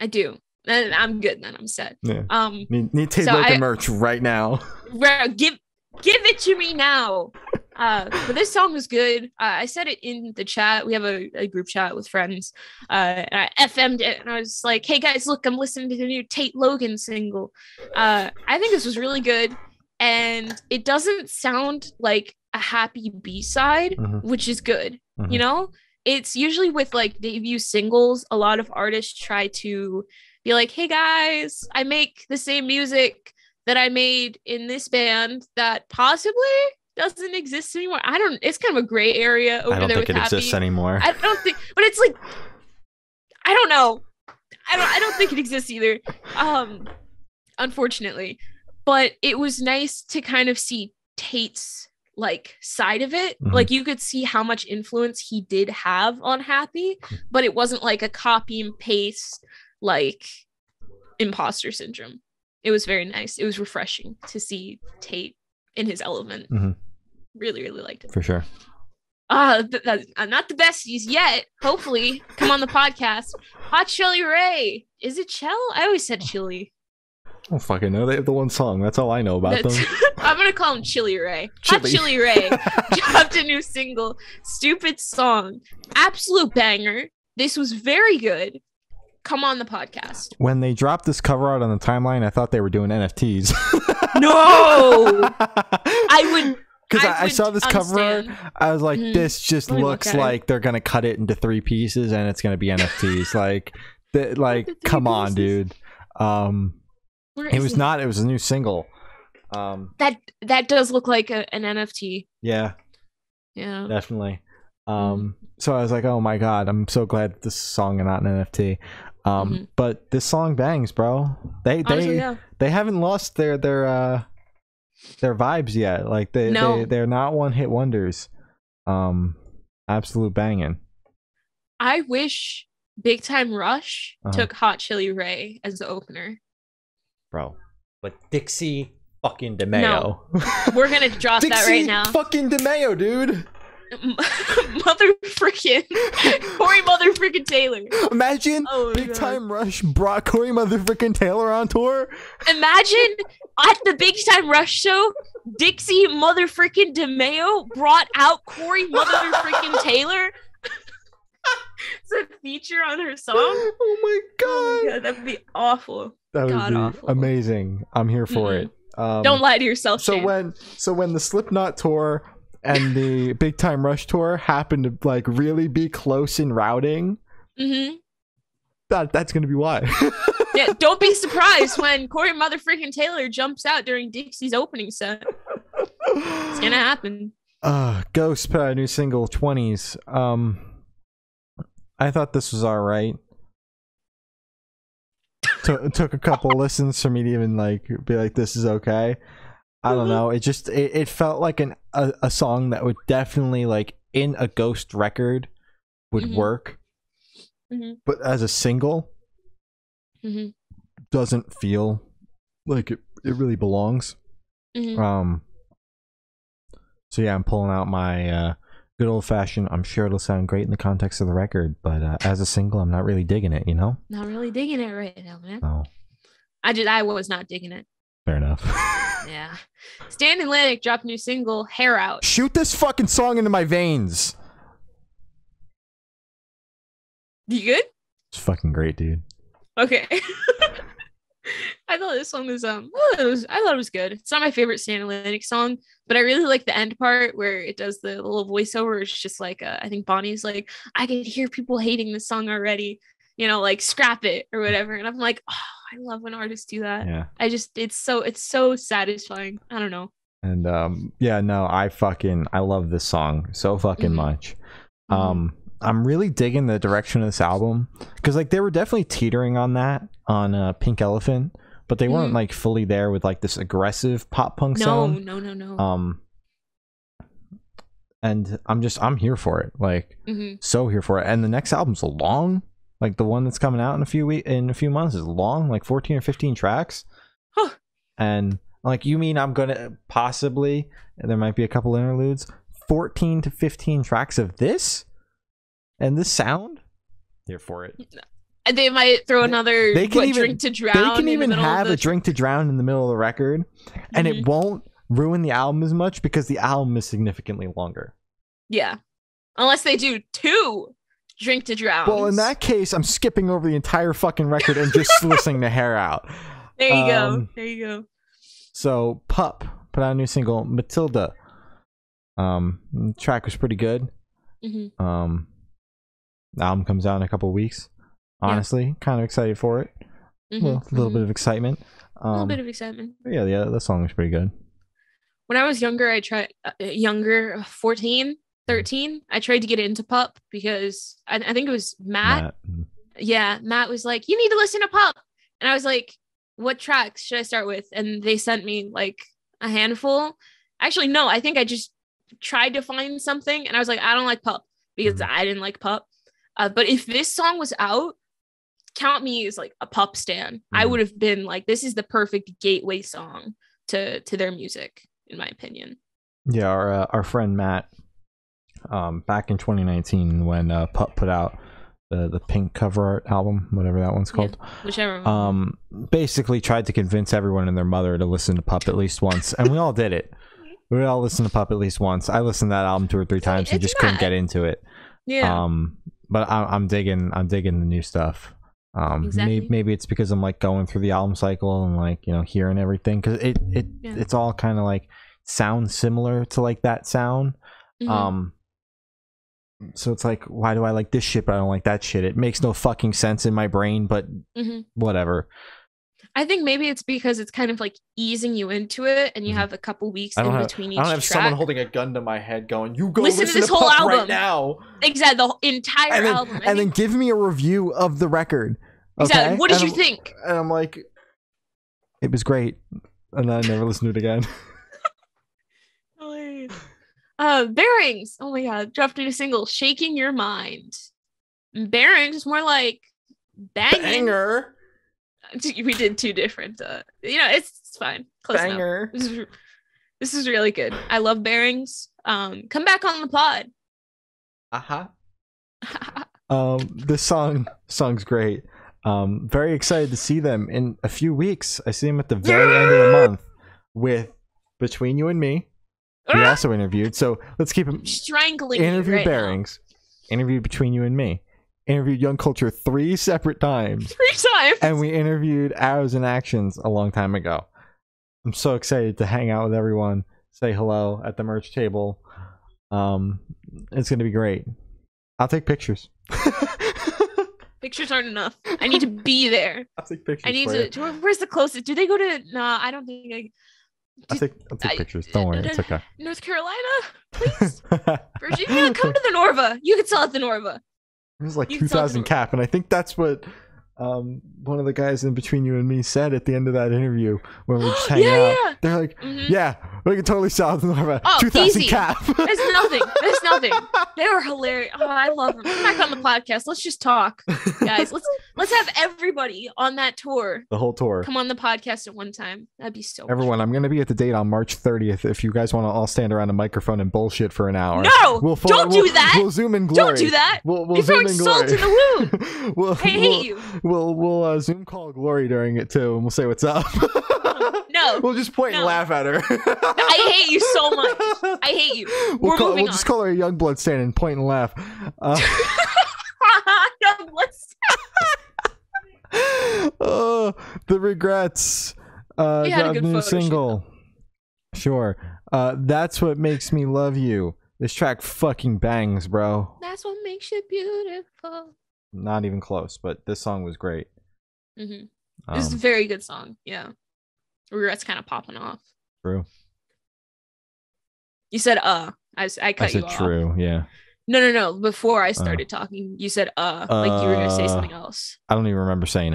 I do. And I'm good. Then I'm set. Yeah. Need Tate Logan merch right now. Give it to me now. But this song was good. I said it in the chat. We have a group chat with friends. And I FM'd it, and I was like, "Hey guys, look, I'm listening to the new Tate Logan single. I think this was really good." and it doesn't sound like a happy B-side, which is good. You know, it's usually with like debut singles, a lot of artists try to be like, hey guys, I make the same music that I made in this band that possibly doesn't exist anymore. I don't, it's kind of a gray area over there. I don't think it exists anymore. I don't think, but it's like, I don't know. I don't think it exists either. Unfortunately, but it was nice to kind of see Tate's like side of it. Like you could see how much influence he did have on Happy, but it wasn't like a copy and paste, like imposter syndrome. It was very nice. It was refreshing to see Tate in his element. Really, really liked it. For sure. I'm not the besties yet. Hopefully, come on the podcast. Hot Chelle Rae. Is it Chelle? I always said Chili. I don't fucking know. They have the one song. That's all I know about them. I'm going to call him Chelle Rae. Hot Chelle Rae dropped a new single. Stupid Song. Absolute banger. This was very good. Come on the podcast. When they dropped this cover art on the timeline, I thought they were doing NFTs. No! I saw this cover art. I was like, this just looks like they're going to cut it into 3 pieces and it's going to be NFTs. Come on, dude. It was a new single. That does look like an NFT. Yeah. Yeah. Definitely. So I was like, oh my god, I'm so glad this song is not an NFT. But this song bangs, bro. Honestly, they haven't lost their vibes yet. Like they're not one hit wonders. Absolute banging. I wish Big Time Rush took Hot Chelle Rae as the opener, bro. But Dixie fucking DeMaio. No. We're gonna drop that right now. Fucking DeMaio, dude. Cory Taylor. Imagine Big Time Rush brought Cory motherfucking Taylor on tour. Imagine at the Big Time Rush show, Dixie motherfucking DeMaio brought out Cory motherfucking Taylor. It's a feature on her song. Oh my god, that'd be awful. That would be awful. Amazing. I'm here for it. Don't lie to yourself. So when the Slipknot tour and the Big Time Rush tour happened to like really be close in routing, that's gonna be why. Yeah, don't be surprised when Cory motherfucking Taylor jumps out during Dixie's opening set. It's gonna happen. Ghost put out a new single, 20s. I thought this was all right. Took a couple listens for me to even like be like, this is okay. I don't know. It just it felt like a song that would definitely like in a Ghost record would work, but as a single doesn't feel like it really belongs. So yeah, I'm pulling out my good old fashioned. I'm sure it'll sound great in the context of the record, but as a single, I'm not really digging it. You know, not really digging it right now, man. No. I was not digging it. Fair enough. Yeah. Stand Atlantic dropped a new single, Hair Out. Shoot this fucking song into my veins. You good? It's fucking great, dude. Okay. I thought this song was I thought it was good. It's not my favorite Stand Atlantic song, but I really like the end part where it does the little voiceover. It's just like I think Bonnie's like, I could hear people hating this song already. You know, like scrap it or whatever. And I'm like, oh, I love when artists do that. Yeah. It's so satisfying. I don't know. And I love this song so fucking much. I'm really digging the direction of this album, because like they were definitely teetering on that on Pink Elephant, but they weren't like fully there with like this aggressive pop punk sound. No. And I'm here for it. Like so here for it. And the next album's long. Like the one that's coming out in a few months is long, like 14 or 15 tracks. Huh. And like, you mean I'm gonna possibly, there might be a couple interludes, 14 to 15 tracks of this and this sound? Here for it. They might throw another Drink to Drown. They can even have a Drink to Drown in the middle of the record, and it won't ruin the album as much because the album is significantly longer. Yeah, unless they do 2. Drink to Drown. Well, in that case, I'm skipping over the entire fucking record and just listening to Hair Out. There you go. So Pup put out a new single, Matilda. The track was pretty good. Mm-hmm. The album comes out in a couple of weeks. Honestly, kind of excited for it. Mm-hmm. a little bit of excitement. A little bit of excitement. Yeah, that song was pretty good. When I was younger, I tried 13, I tried to get into Pup because I think it was Matt. Yeah, Matt was like, you need to listen to Pup. And I was like, what tracks should I start with? And they sent me like a handful. Actually, no, I think I just tried to find something. And I was like, I don't like Pup because I didn't like Pup. But if this song was out, count me as like a Pup stan. I would have been like, this is the perfect gateway song to their music, in my opinion. Yeah, our friend Matt, back in 2019 when Pup put out the pink cover art album, whatever that one's called, whichever, basically tried to convince everyone and their mother to listen to Pup at least once, and we all did it. We all listened to Pup at least once. I listened to that album 2 or 3 times and just couldn't get into it. Yeah. But I'm digging the new stuff. Exactly. Maybe it's because I'm like going through the album cycle and like, you know, hearing everything, because it's all kind of like sounds similar to like that sound. Mm-hmm. So it's like, why do I like this shit but I don't like that shit? It makes no fucking sense in my brain, but whatever. I think maybe it's because it's kind of like easing you into it, and you have a couple weeks in between each track. I don't have someone holding a gun to my head going, you go listen to this whole Pup album right now. Exactly, the entire album. And then give me a review of the record. Okay? Exactly, what did you think? And I'm like, it was great. And then I never listened to it again. Bearings, oh my god, dropped a single, Shaking Your Mind. Bearings is more like banger. We did two different it's fine. Close banger. This is really good. I love Bearings. Come back on the pod. This song's great. Very excited to see them in a few weeks. I see them at the very end of the month with Between You and Me. We also interviewed, so let's keep him strangling. Interviewed right Bearings, now. Interviewed Between You and Me, interviewed Young Culture 3 separate times. 3 times, and we interviewed Arrows and Actions a long time ago. I'm so excited to hang out with everyone, say hello at the merch table. It's gonna be great. I'll take pictures. Pictures aren't enough. I need to be there. I'll take pictures. I need to. Where's the closest? Do they go to? No, I don't think I. I'll take pictures. Don't worry, it's okay. North Carolina, please. Virginia, come to the Norva. You can sell at the Norva. It was like 2,000 cap, and I think that's what one of the guys in Between You and Me said at the end of that interview when we were just hanging out. Yeah. They're like, yeah, we can totally sell at the Norva. 2,000 cap. That's nothing. They were hilarious. Oh, I love them. Come back on the podcast. Let's just talk, guys. Let's have everybody on that tour. The whole tour. Come on the podcast at one time. That'd be so. Everyone, I'm gonna be at the date on March 30th. If you guys want to all stand around a microphone and bullshit for an hour. No, don't do that. We'll zoom in glory. Don't do that. We'll You're throwing salt in the wound. I hate you. We'll Zoom call Glory during it too, and we'll say what's up. No. We'll just point and laugh at her. I hate you so much. I hate you. We'll just call her a Youngblood stand and point and laugh. The Regrets. Got a new single. Sure. That's What Makes Me Love You. This track fucking bangs, bro. That's what makes you beautiful. Not even close, but this song was great. Mm-hmm. This is a very good song. Yeah. Regrets kind of popping off. True. You said I cut you off. I said true, yeah. No. Before I started talking, you said like you were gonna say something else. I don't even remember saying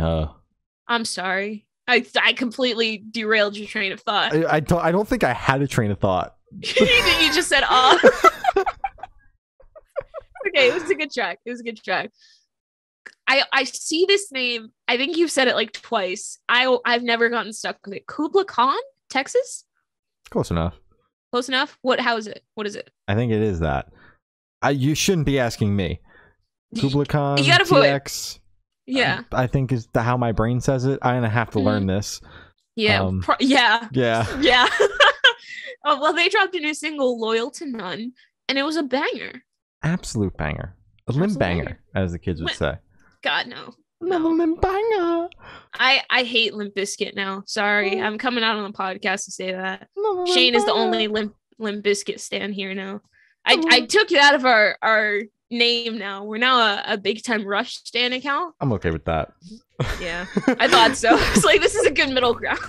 I'm sorry. I completely derailed your train of thought. I don't think I had a train of thought. You think you just said Okay, it was a good track. I see this name. I think you've said it like twice. I've never gotten stuck with it. Kubla Khan, Texas? Close enough? How is it? What is it? I think it is that. You shouldn't be asking me. Kubla Khan, you gotta TX. Yeah. I think is how my brain says it. I'm gonna have to learn this. Yeah. Yeah. Oh, well, they dropped a new single, Loyal to None, and it was a banger. Absolute banger. A limb banger, as the kids would say. God, no. Melon banger. I hate Limp Bizkit now. Sorry, I'm coming out on the podcast to say that. Melon Shane banger. Is the only Limp Bizkit stan here now. I took it out of our name now. We're now a Big Time Rush stan account. I'm okay with that. Yeah, I thought so. It's like, this is a good middle ground.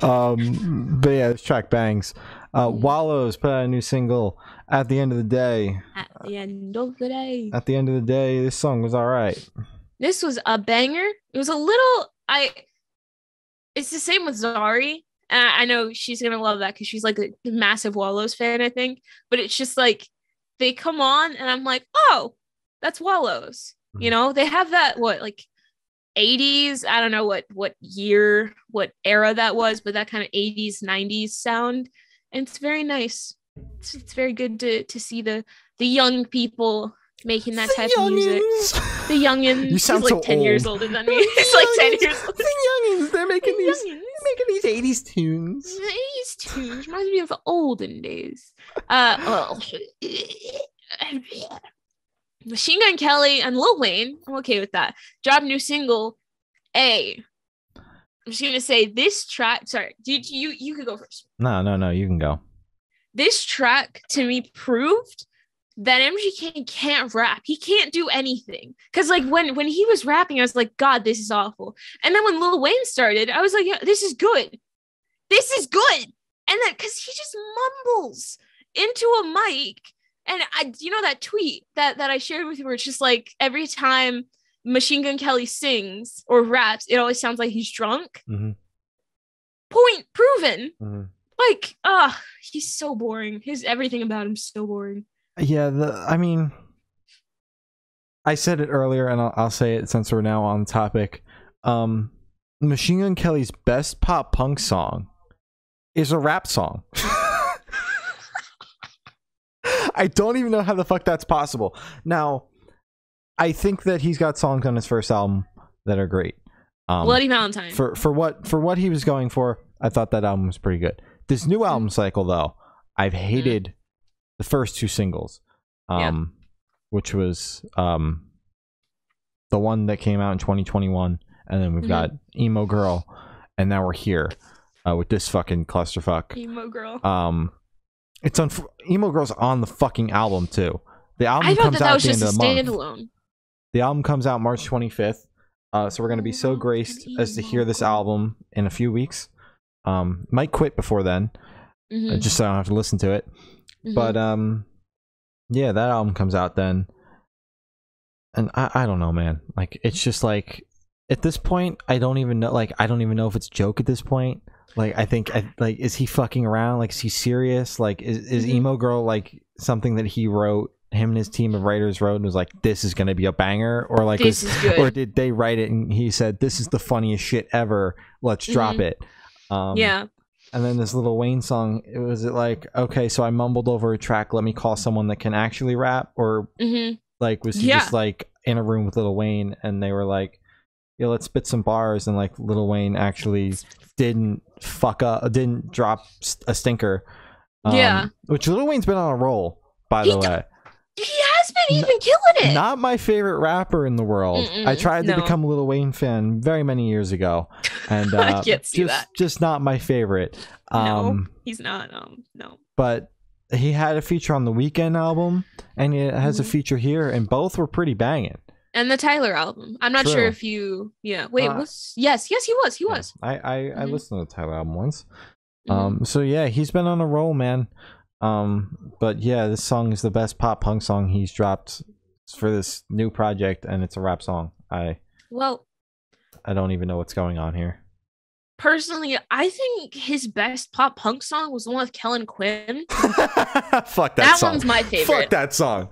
But yeah, this track bangs. Wallows put out a new single, At the End of the Day. At the end of the day. At the end of the day, this song was all right. This was a banger. It was a little, it's the same with Zari. And I know she's going to love that because she's like a massive Wallows fan, I think. But it's just like, they come on and I'm like, oh, that's Wallows. You know, they have that, like 80s, I don't know what year, what era that was, but that kind of 80s, 90s sound. And it's very nice. It's very good to see the young people making that type of music. The youngins. You sound so old. He's like 10 years older than me. He's like 10 years older. The youngins, they're making these 80s tunes. 80s tunes reminds me of the olden days. Machine Gun Kelly and Lil Wayne, I'm okay with that. Drop new single, A. I'm just gonna say this track. Sorry, did you could go first? No, you can go. This track to me proved that MGK can't rap. He can't do anything. Cause like when he was rapping, I was like, God, this is awful. And then when Lil Wayne started, I was like, yeah, this is good. This is good. And then cause he just mumbles into a mic. And that tweet that I shared with you where it's just like every time Machine Gun Kelly sings or raps, it always sounds like he's drunk. Mm-hmm. Point proven. Mm-hmm. Like, he's so boring. His everything about him is so boring. Yeah, I mean, I said it earlier, and I'll say it since we're now on topic. Machine Gun Kelly's best pop punk song is a rap song. I don't even know how the fuck that's possible. Now, I think that he's got songs on his first album that are great. Bloody Valentine. For what he was going for, I thought that album was pretty good. This new album cycle, though, I've hated the first two singles, which was the one that came out in 2021, and then we've got Emo Girl, and now we're here with this fucking clusterfuck. Emo Girl. It's on Emo Girl's on the fucking album too. The album comes out at the end of the month. The album comes out March 25th, so we're gonna be so graced as to hear this album in a few weeks. Might quit before then, just so I don't have to listen to it. But yeah, that album comes out then, and I don't know, man. Like, it's just like at this point, I don't even know. Like, I don't even know if it's a joke at this point. Like, I think, like, is he fucking around? Like, is he serious? Like, is Emo Girl like something that he wrote? Him and his team of writers wrote and was like, this is gonna be a banger, or like, or did they write it and he said, this is the funniest shit ever, let's drop it. Yeah. And then this Lil Wayne song, it was like, okay, so I mumbled over a track, let me call someone that can actually rap, or like, was he just like in a room with Lil Wayne and they were like, yeah, let's spit some bars, and like Lil Wayne actually didn't fuck up, didn't drop a stinker. Which Lil Wayne's been on a roll, by the way. He has been even killing it. Not my favorite rapper in the world. I tried to become a Lil Wayne fan very many years ago, and I can't see that. Just not my favorite. No, he's not. No. But he had a feature on the Weeknd album, and it has a feature here, and both were pretty banging. And the Tyler album. I'm not sure if you. Yeah. Wait. Yes. He was. He was. I listened to the Tyler album once. So yeah, he's been on a roll, man. But yeah, this song is the best pop punk song he's dropped for this new project, and it's a rap song. I don't even know what's going on here. Personally, I think his best pop punk song was the one with Kellen Quinn. Fuck that song. That one's my favorite. Fuck that song.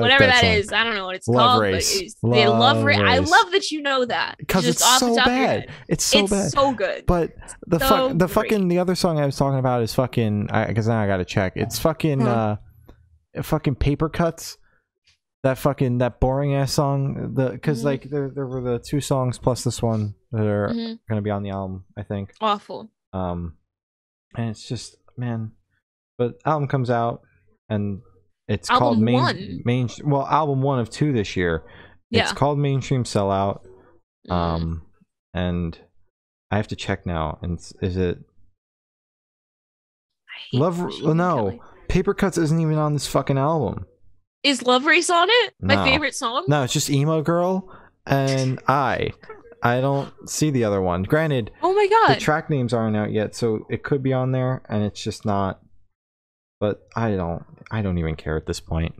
Whatever that is, I don't know what it's called. Love Race. I love that you know that because it's so bad. It's so bad. It's so good. But the other song I was talking about is fucking. Because now I gotta check. It's fucking fucking Paper Cuts. That boring ass song, like there were the two songs plus this one that are gonna be on the album, I think. Awful. And it's just, man. But album comes out, and it's called album one of two this year. It's called Mainstream Sellout. Mm-hmm. And I have to check now. And is it Love? Oh, no, Kelly. Paper Cuts isn't even on this fucking album. Is Love Race on it? No. My favorite song? No, it's just Emo Girl and I don't see the other one. Granted, oh my god, the track names aren't out yet, so it could be on there, and it's just not. But I don't even care at this point.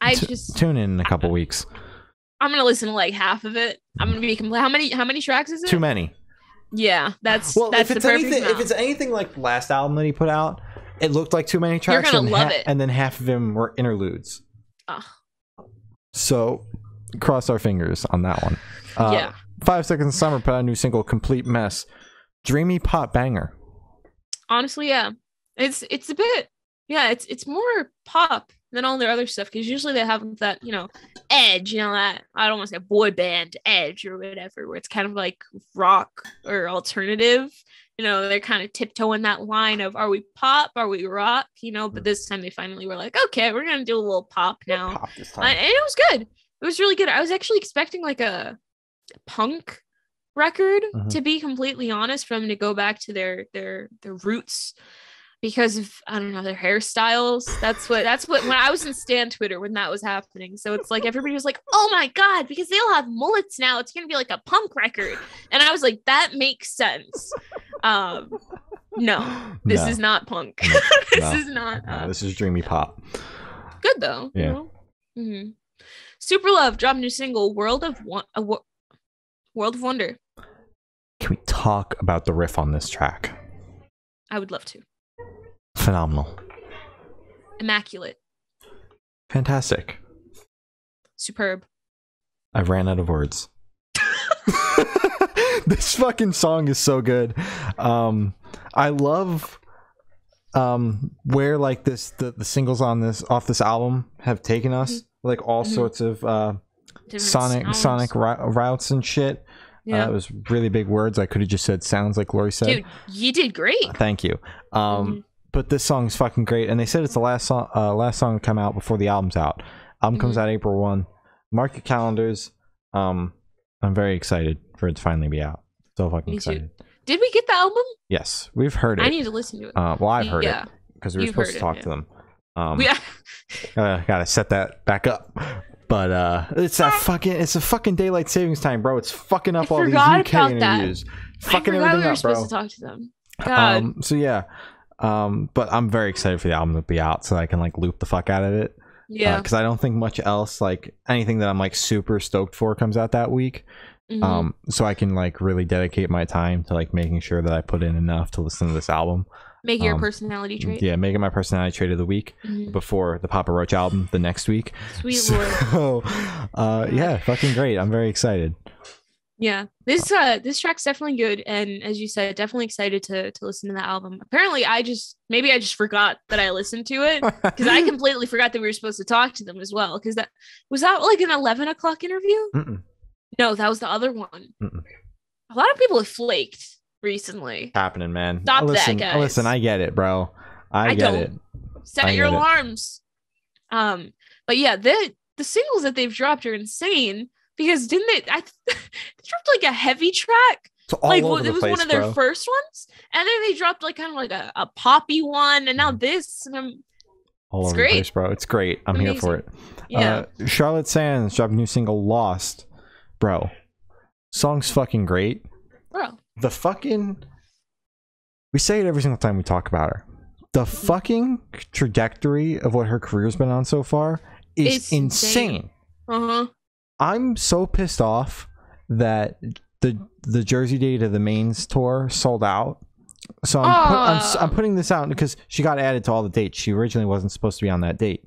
I just tune in a couple weeks. I'm gonna listen to like half of it. I'm gonna be how many tracks is it? Too many. Yeah, that's the perfect amount. If it's anything like the last album that he put out, it looked like too many tracks. You're gonna love it. And then half of them were interludes. Oh. So, cross our fingers on that one. Yeah. 5 Seconds of Summer put out a new single, Complete Mess. Dreamy pop banger. Honestly, yeah. It's a bit, yeah, it's more pop than all their other stuff, because usually they have that, you know, edge, you know, that I don't want to say boy band edge or whatever, where it's kind of like rock or alternative. You know, they're kind of tiptoeing that line of, are we pop, are we rock, you know, but this time they finally were like, okay, we're gonna do a little pop now. Pop this time. And it was good. It was really good. I was actually expecting like a punk record, to be completely honest, for them to go back to their roots, because of, I don't know, their hairstyles. That's what when I was in Stan Twitter when that was happening. So it's like everybody was like, oh my god, because they all have mullets now, it's gonna be like a punk record. And I was like, that makes sense. No, this is not punk. This is dreamy pop. Good though. Yeah. You know? Mm-hmm. Super Love dropped a new single, World of Wonder. Can we talk about the riff on this track? I would love to. Phenomenal. Immaculate. Fantastic. Superb. I ran out of words. This fucking song is so good. I love where like this the singles on this off this album have taken us. Like all sorts of sonic routes and shit. Yeah. It was really big words. I could have just said sounds like Lori said. Dude, you did great. Thank you. But this song is fucking great, and they said it's the last song to come out before the album's out. Album comes out April 1. Mark your calendars. I'm very excited for it to finally be out. So fucking excited. Too. Did we get the album? Yes, we've heard it. I need to listen to it. Well, I've heard it because we were supposed to talk to them. Yeah. Gotta set that back up. But it's a fucking daylight savings time, bro. It's fucking up all these UK interviews. Fucking everything up, bro. I forgot we were supposed to talk to them. God. So yeah. But I'm very excited for the album to be out so I can like loop the fuck out of it. Yeah. Because I don't think much else, like anything that I'm like super stoked for, comes out that week. So I can like really dedicate my time to like making sure that I put in enough to listen to this album. Make your personality trait. Yeah, make it my personality trait of the week before the Papa Roach album the next week. Sweet Lord. Yeah, fucking great. I'm very excited. Yeah, this track's definitely good, and as you said, definitely excited to listen to the album. Apparently, I just forgot that I listened to it, because I completely forgot that we were supposed to talk to them as well. Because that was that like an 11 o'clock interview. No, that was the other one. A lot of people have flaked recently. Happening, man. Stop that, guys. Listen, I get it, bro. I get it. Set your alarms. But yeah, the singles that they've dropped are insane. Because didn't they? They dropped like a heavy track. So all like over the place, one of their first ones, and then they dropped like kind of like a poppy one, and now this. And I'm all over the place, bro. It's great. I'm here for it. Yeah. Charlotte Sands dropped a new single, Lost. Bro, song's fucking great. Bro, the fucking we say it every single time we talk about her. The fucking trajectory of what her career's been on so far is insane. I'm so pissed off that the Jersey Date of the Mains tour sold out. So I'm putting this out because she got added to all the dates. She originally wasn't supposed to be on that date.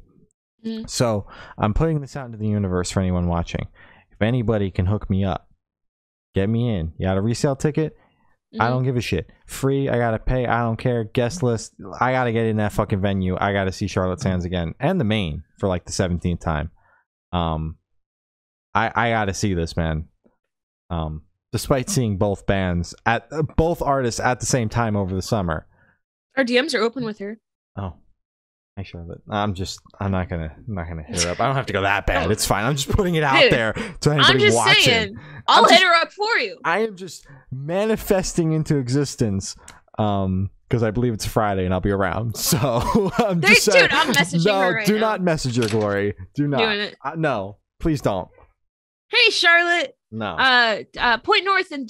So I'm putting this out into the universe for anyone watching. If anybody can hook me up, get me in. You got a resale ticket? I don't give a shit. Free, I gotta pay, I don't care. Guest list, I gotta get in that fucking venue. I gotta see Charlotte Sands again and the Main for like the 17th time. I gotta see this, man. Despite seeing both bands at both artists at the same time over the summer. Our DMs are open with her. Oh, Actually, I'm not gonna hit her up. I don't have to go that bad. It's fine. I'm just putting it out there to anybody I'm just watching. Saying, I'll hit her up for you. I am just manifesting into existence. Because I believe it's Friday and I'll be around. So I'm just saying, dude, I'm messaging her right now. Do not message her, Glory. Do not. Doing it. No, please don't. Hey, Charlotte. No. Point North and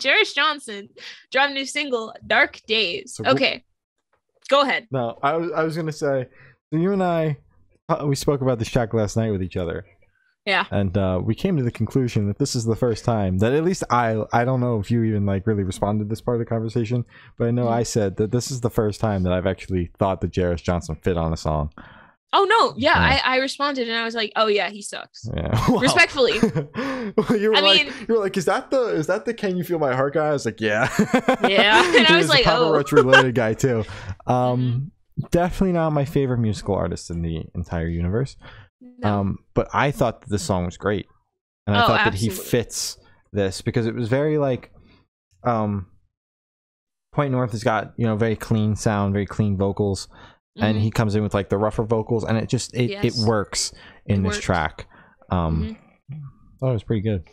Jarius Johnson dropped a new single, "Dark Days." So okay, go ahead. No, I was gonna say, you and I, we spoke about the track last night with each other. Yeah. And we came to the conclusion that this is the first time that at least I don't know if you even like really responded to this part of the conversation, but I know I said that this is the first time that I've actually thought that Jarius Johnson fit on a song. Oh no, yeah, yeah. I responded and I was like, oh yeah, he sucks. Yeah. Wow. Respectfully. Well, you were like, is that the Can You Feel My Heart guy? I was like, yeah. Yeah. And I was like, Papa Roach related guy too. Definitely not my favorite musical artist in the entire universe. No. But I thought that this song was great, and I thought absolutely that he fits this because it was very like, Point North has got, you know, very clean sound, very clean vocals, and he comes in with like the rougher vocals, and it works in this track. I thought it was pretty good,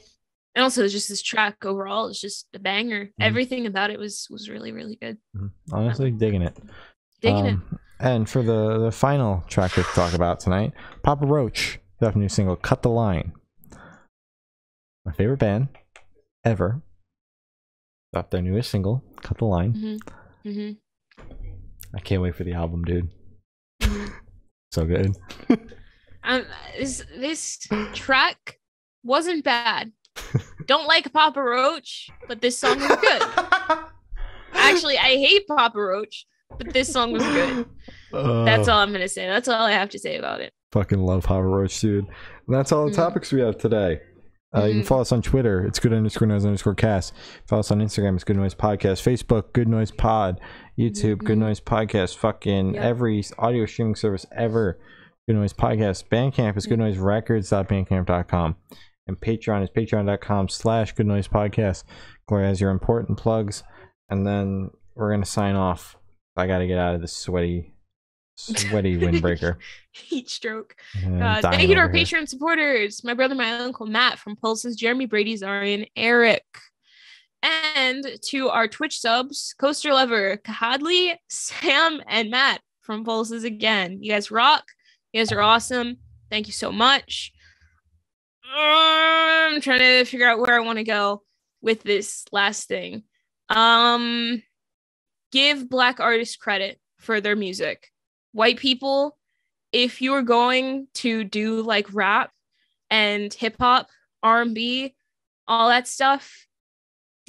and also just this track overall is just a banger. Everything about it was really, really good. Honestly, digging it. Digging it. And for the final track we have to talk about tonight, Papa Roach got a new single, "Cut the Line." My favorite band ever got their newest single, "Cut the Line." I can't wait for the album, dude. So good. This track wasn't bad. Don't like Papa Roach, but this song was good. Actually, I hate Papa Roach, but this song was good. That's all I'm gonna say. That's all I have to say about it. Fucking love Papa Roach, dude. And that's all the topics we have today. You can follow us on Twitter. It's good_noise_cast. Follow us on Instagram. It's Good Noise Podcast. Facebook, Good Noise Pod. YouTube, Good Noise Podcast. Fucking every audio streaming service ever, Good Noise Podcast. Bandcamp is goodnoiserecords.bandcamp.com. And Patreon is patreon.com/goodnoisepodcast. Gloria has your important plugs. And then we're gonna sign off. I gotta get out of this sweaty windbreaker. Heat stroke. Thank you to our Patreon supporters, my brother, my uncle Matt from Pulses, Jeremy, Brady, Zarian, Eric, and to our Twitch subs, Coaster Lover, Kahadli, Sam, and Matt from Pulses again. You guys rock. You guys are awesome. Thank you so much. I'm trying to figure out where I want to go with this last thing. Give Black artists credit for their music. White people, if you're going to do like rap and hip hop, R&B, all that stuff,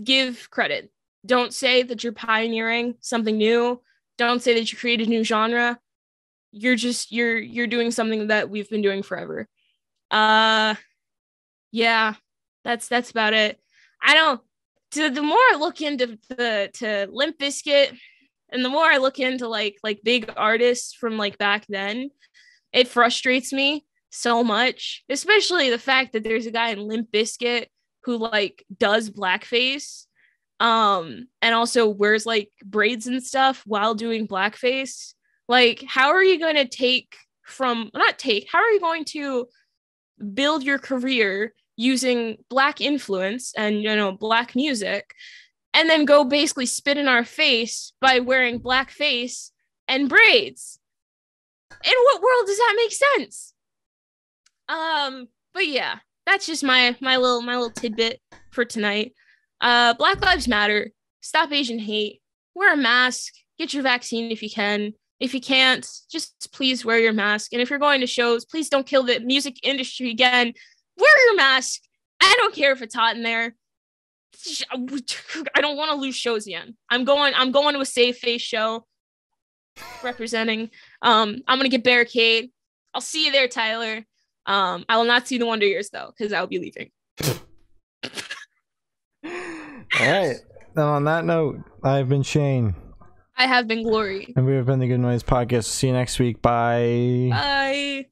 give credit. Don't say that you're pioneering something new. Don't say that you created a new genre. You're doing something that we've been doing forever. Yeah, that's about it. The more I look into to Limp Bizkit, and the more I look into like big artists from like back then, it frustrates me so much. Especially the fact that there's a guy in Limp Bizkit who like does blackface, and also wears like braids and stuff while doing blackface. Like, how are you going to How are you going to build your career using black influence and, you know, black music, and then go basically spit in our face by wearing blackface and braids? In what world does that make sense? But yeah, that's just my little tidbit for tonight. Black Lives Matter. Stop Asian hate. Wear a mask. Get your vaccine if you can. If you can't, just please wear your mask. And if you're going to shows, please don't kill the music industry again. Wear your mask. I don't care if it's hot in there. I don't want to lose shows again. I'm going to a safe face show representing. I'm going to get Barricade. I'll see you there, Tyler. I will not see the Wonder Years, though, because I'll be leaving. All right. And on that note, I've been Shane. I have been Glory. And we have been the Good Noise Podcast. See you next week. Bye. Bye.